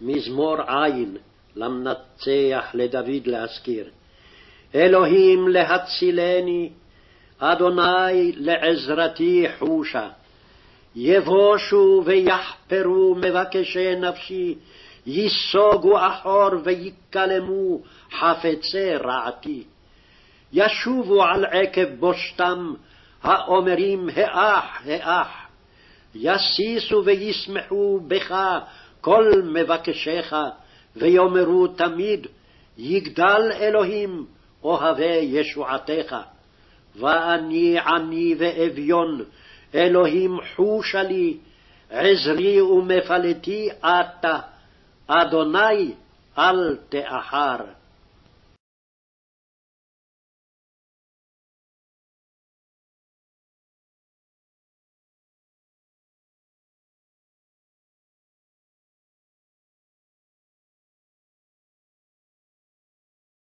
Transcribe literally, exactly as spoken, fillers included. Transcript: מזמור עין, למנצח לדוד להזכיר. אלוהים להצילני, אדוני לעזרתי חושה. יבושו ויחפרו מבקשי נפשי, ייסוגו אחור ויקלמו חפצי רעתי. ישובו על עקב בושתם, האומרים האח האח. יסיסו וישמחו בך כל מבקשך, ויאמרו תמיד יגדל אלוהים אוהבי ישועתך. ואני עני ואביון, אלוהים חושה לי, עזרי ומפלתי אתה, אדוני אל תאחר.